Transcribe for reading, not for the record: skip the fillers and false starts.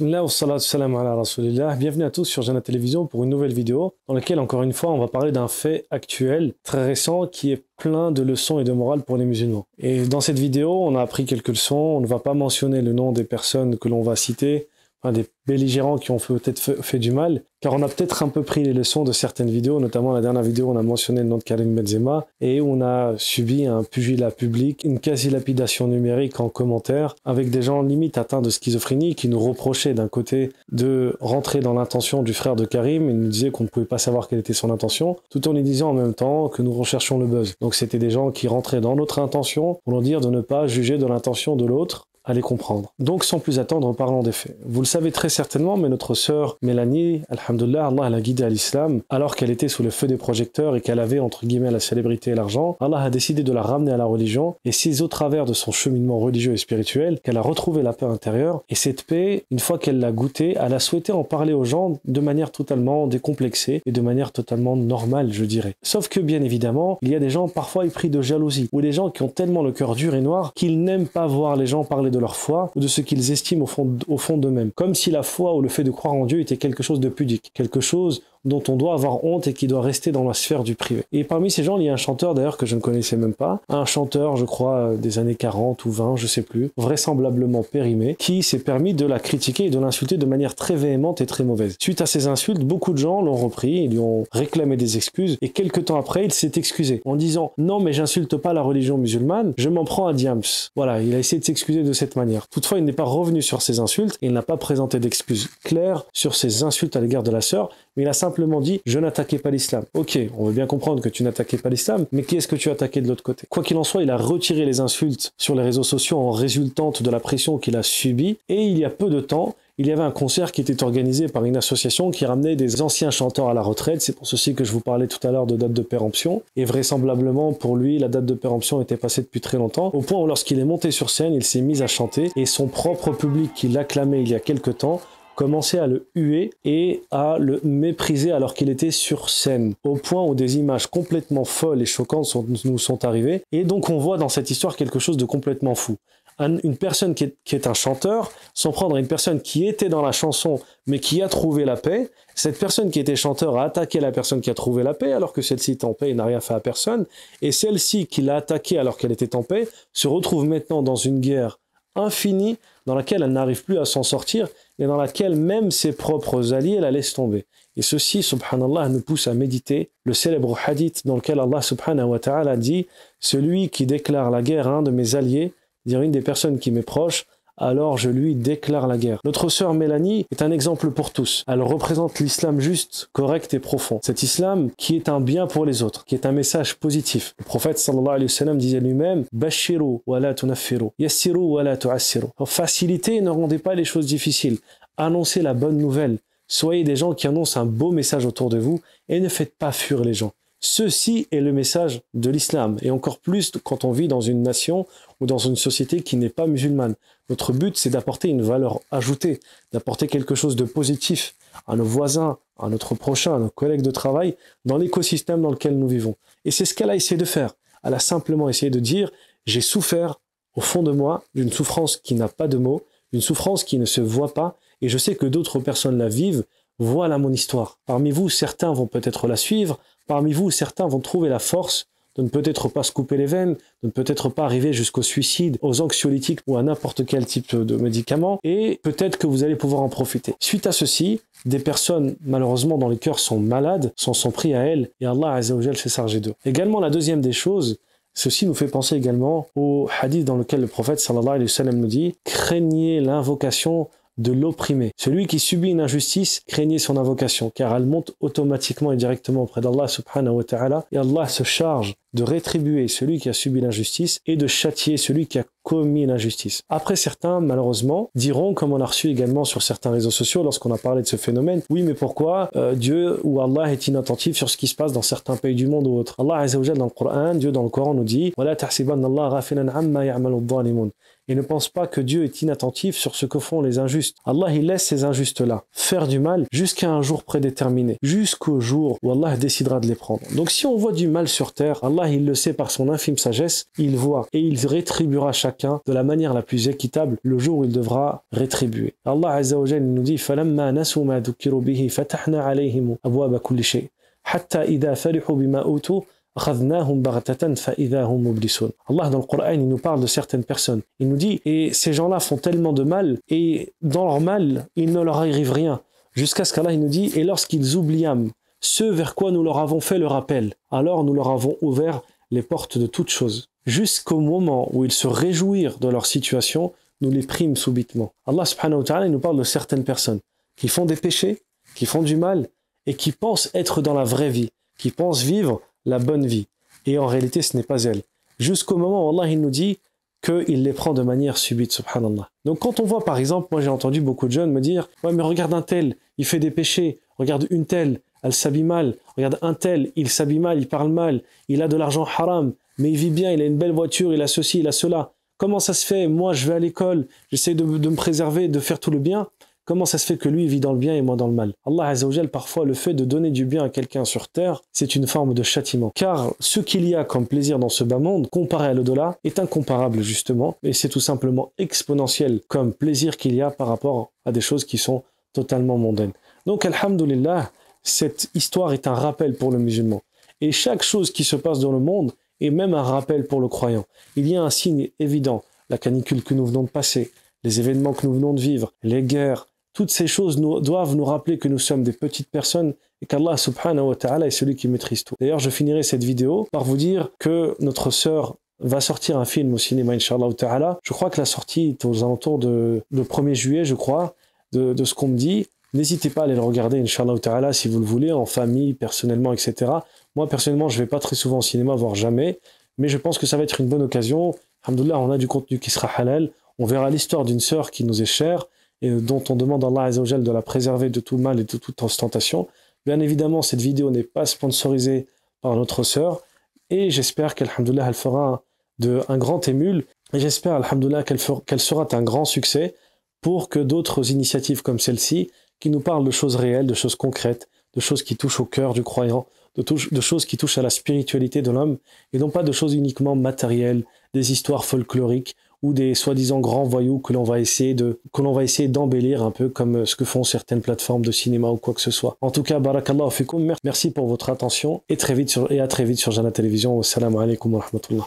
Bismillah, wa salatu salam ala rasulillah. Bienvenue à tous sur Jannah Télévision pour une nouvelle vidéo dans laquelle, encore une fois, on va parler d'un fait actuel, très récent, qui est plein de leçons et de morale pour les musulmans. Et dans cette vidéo, on a appris quelques leçons. On ne va pas mentionner le nom des personnes que l'on va citer, des belligérants qui ont peut-être fait du mal, car on a peut-être un peu pris les leçons de certaines vidéos, notamment la dernière vidéo où on a mentionné le nom de Karim Benzema, et on a subi un pugilat public, une quasi-lapidation numérique en commentaire, avec des gens limite atteints de schizophrénie qui nous reprochaient d'un côté de rentrer dans l'intention du frère de Karim, et nous disaient qu'on ne pouvait pas savoir quelle était son intention, tout en lui disant en même temps que nous recherchons le buzz. Donc c'était des gens qui rentraient dans notre intention, pour nous dire de ne pas juger de l'intention de l'autre, à les comprendre. Donc sans plus attendre, parlons des faits. Vous le savez très certainement, mais notre sœur Mélanie, alhamdoulilah, Allah l'a guidée à l'islam, alors qu'elle était sous le feu des projecteurs et qu'elle avait entre guillemets la célébrité et l'argent, Allah a décidé de la ramener à la religion, et c'est au travers de son cheminement religieux et spirituel qu'elle a retrouvé la paix intérieure, et cette paix, une fois qu'elle l'a goûtée, elle a souhaité en parler aux gens de manière totalement décomplexée et de manière totalement normale, je dirais. Sauf que bien évidemment, il y a des gens parfois épris de jalousie, ou des gens qui ont tellement le cœur dur et noir qu'ils n'aiment pas voir les gens parler de leur foi ou de ce qu'ils estiment au fond d'eux-mêmes. Comme si la foi ou le fait de croire en Dieu était quelque chose de pudique, quelque chose dont on doit avoir honte et qui doit rester dans la sphère du privé. Et parmi ces gens, il y a un chanteur d'ailleurs que je ne connaissais même pas, un chanteur je crois des années 40 ou 20, je sais plus, vraisemblablement périmé, qui s'est permis de la critiquer et de l'insulter de manière très véhémente et très mauvaise. Suite à ces insultes, beaucoup de gens l'ont repris, ils lui ont réclamé des excuses, et quelques temps après, il s'est excusé en disant « Non mais j'insulte pas la religion musulmane, je m'en prends à Diams ». Voilà, il a essayé de s'excuser de cette manière. Toutefois, il n'est pas revenu sur ses insultes, et il n'a pas présenté d'excuses claires sur ses insultes à l'égard de la sœur, mais il a simplement dit « je n'attaquais pas l'islam ». Ok, on veut bien comprendre que tu n'attaquais pas l'islam, mais qui est-ce que tu attaquais de l'autre côté? Quoi qu'il en soit, il a retiré les insultes sur les réseaux sociaux en résultante de la pression qu'il a subie, et il y a peu de temps, il y avait un concert qui était organisé par une association qui ramenait des anciens chanteurs à la retraite. C'est pour ceci que je vous parlais tout à l'heure de date de péremption. Et vraisemblablement, pour lui, la date de péremption était passée depuis très longtemps, au point où lorsqu'il est monté sur scène, il s'est mis à chanter, et son propre public qui l'acclamait il y a quelques temps commençait à le huer et à le mépriser alors qu'il était sur scène, au point où des images complètement folles et choquantes nous sont arrivées. Et donc on voit dans cette histoire quelque chose de complètement fou. Une personne qui est un chanteur s'en prendre à une personne qui était dans la chanson mais qui a trouvé la paix. Cette personne qui était chanteur a attaqué la personne qui a trouvé la paix alors que celle-ci est en paix et n'a rien fait à personne. Et celle-ci qui l'a attaquée alors qu'elle était en paix se retrouve maintenant dans une guerre infinie dans laquelle elle n'arrive plus à s'en sortir et dans laquelle même ses propres alliés la laissent tomber. Et ceci, subhanallah, nous pousse à méditer le célèbre hadith dans lequel Allah subhanahu wa ta'ala dit « Celui qui déclare la guerre à un de mes alliés » dire une des personnes qui m'est proche, alors je lui déclare la guerre. Notre sœur Mélanie est un exemple pour tous. Elle représente l'islam juste, correct et profond. Cet islam qui est un bien pour les autres, qui est un message positif. Le prophète sallallahu alayhi wa sallam disait lui-même « Bashiru wa la tunaffiru, yassiru wa la tu'assiru » Facilitez et ne rendez pas les choses difficiles. Annoncez la bonne nouvelle. Soyez des gens qui annoncent un beau message autour de vous et ne faites pas fuir les gens. Ceci est le message de l'islam, et encore plus quand on vit dans une nation ou dans une société qui n'est pas musulmane. Notre but, c'est d'apporter une valeur ajoutée, d'apporter quelque chose de positif à nos voisins, à notre prochain, à nos collègues de travail, dans l'écosystème dans lequel nous vivons. Et c'est ce qu'elle a essayé de faire. Elle a simplement essayé de dire « j'ai souffert au fond de moi d'une souffrance qui n'a pas de mots, d'une souffrance qui ne se voit pas, et je sais que d'autres personnes la vivent, voilà mon histoire. Parmi vous, certains vont peut-être la suivre, parmi vous, certains vont trouver la force de ne peut-être pas se couper les veines, de ne peut-être pas arriver jusqu'au suicide, aux anxiolytiques ou à n'importe quel type de médicament, et peut-être que vous allez pouvoir en profiter. » Suite à ceci, des personnes, malheureusement, dans les cœurs sont malades, s'en sont pris à elles, et Allah Azzawajal s'est chargé d'eux. Également, la deuxième des choses, ceci nous fait penser également au hadith dans lequel le prophète, sallallahu alayhi wa sallam, nous dit « Craignez l'invocation de l'opprimé. Celui qui subit une injustice, craignez son invocation, car elle monte automatiquement et directement auprès d'Allah subhanahu wa ta'ala, et Allah se charge de rétribuer celui qui a subi l'injustice et de châtier celui qui a commis l'injustice. » Après, certains, malheureusement, diront, comme on a reçu également sur certains réseaux sociaux lorsqu'on a parlé de ce phénomène, « Oui, mais pourquoi Dieu ou Allah est inattentif sur ce qui se passe dans certains pays du monde ou autre ?» Allah Azzawajal dans le Coran, Dieu dans le Coran nous dit « Wa la tahsibanna Allah ghafilan amma ya'malu adh-dhalimun » et ne pense pas que Dieu est inattentif sur ce que font les injustes. Allah, il laisse ces injustes-là faire du mal jusqu'à un jour prédéterminé, jusqu'au jour où Allah décidera de les prendre. Donc si on voit du mal sur terre, Allah Allah, il le sait par son infime sagesse, il voit et il rétribuera chacun de la manière la plus équitable le jour où il devra rétribuer. Allah Azza wa Jalla nous dit فَلَمَّا نَسُوا مَا ذُكِّرُوا بِهِ فَتَحْنَا عَلَيْهِمْ أَبْوَابَ كُلِّ شَيْءٍ حَتَّى إِذَا فَرِحُوا بِمَا أُوتُوا أَخَذْنَاهُمْ بَغْتَةً فَإِذَا هُمْ مُبْلِسُونَ. Allah dans le Coran, il nous parle de certaines personnes. Il nous dit et ces gens-là font tellement de mal et dans leur mal, il ne leur arrive rien. Jusqu'à ce qu'Allah nous dit et lorsqu'ils oubliâmes ce vers quoi nous leur avons fait le rappel, alors nous leur avons ouvert les portes de toutes choses. Jusqu'au moment où ils se réjouirent de leur situation, nous les prîmes subitement. Allah subhanahu wa ta'ala nous parle de certaines personnes qui font des péchés, qui font du mal et qui pensent être dans la vraie vie, qui pensent vivre la bonne vie. Et en réalité, ce n'est pas elle. Jusqu'au moment où Allah il nous dit qu'il les prend de manière subite, subhanallah. Donc quand on voit par exemple, moi j'ai entendu beaucoup de jeunes me dire « Ouais mais regarde un tel, il fait des péchés, regarde une telle, elle s'habille mal, regarde un tel, il s'habille mal, il parle mal, il a de l'argent haram, mais il vit bien, il a une belle voiture, il a ceci, il a cela. Comment ça se fait? Moi je vais à l'école, j'essaie de me préserver, de faire tout le bien. Comment ça se fait que lui il vit dans le bien et moi dans le mal ?» Allah Azza wa Jal, parfois le fait de donner du bien à quelqu'un sur terre, c'est une forme de châtiment. Car ce qu'il y a comme plaisir dans ce bas monde, comparé à l'au-delà, est incomparable justement, et c'est tout simplement exponentiel comme plaisir qu'il y a par rapport à des choses qui sont totalement mondaines. Donc alhamdulillah, cette histoire est un rappel pour le musulman. Et chaque chose qui se passe dans le monde est même un rappel pour le croyant. Il y a un signe évident, la canicule que nous venons de passer, les événements que nous venons de vivre, les guerres, toutes ces choses doivent nous rappeler que nous sommes des petites personnes et qu'Allah subhanahu wa ta'ala est celui qui maîtrise tout. D'ailleurs, je finirai cette vidéo par vous dire que notre sœur va sortir un film au cinéma, Inch'Allah ta'ala. Je crois que la sortie est aux alentours le 1er juillet, je crois, de ce qu'on me dit. N'hésitez pas à aller le regarder, Inch'Allah ta'ala, si vous le voulez, en famille, personnellement, etc. Moi, personnellement, je ne vais pas très souvent au cinéma, voire jamais, mais je pense que ça va être une bonne occasion. Alhamdoulilah, on a du contenu qui sera halal. On verra l'histoire d'une sœur qui nous est chère et dont on demande à Allah Azza wa Jal de la préserver de tout mal et de toute ostentation. Bien évidemment, cette vidéo n'est pas sponsorisée par notre sœur et j'espère qu'alhamdoulilah, elle fera un grand émule et j'espère alhamdoulilah qu'elle sera un grand succès pour que d'autres initiatives comme celle-ci qui nous parle de choses réelles, de choses concrètes, de choses qui touchent au cœur du croyant, de choses qui touchent à la spiritualité de l'homme, et non pas de choses uniquement matérielles, des histoires folkloriques, ou des soi-disant grands voyous que l'on va essayer d'embellir un peu comme ce que font certaines plateformes de cinéma ou quoi que ce soit. En tout cas, barakallahu fikum, merci pour votre attention, et à très vite sur Jannah Télévision. Wassalamu alaikum wa rahmatullah.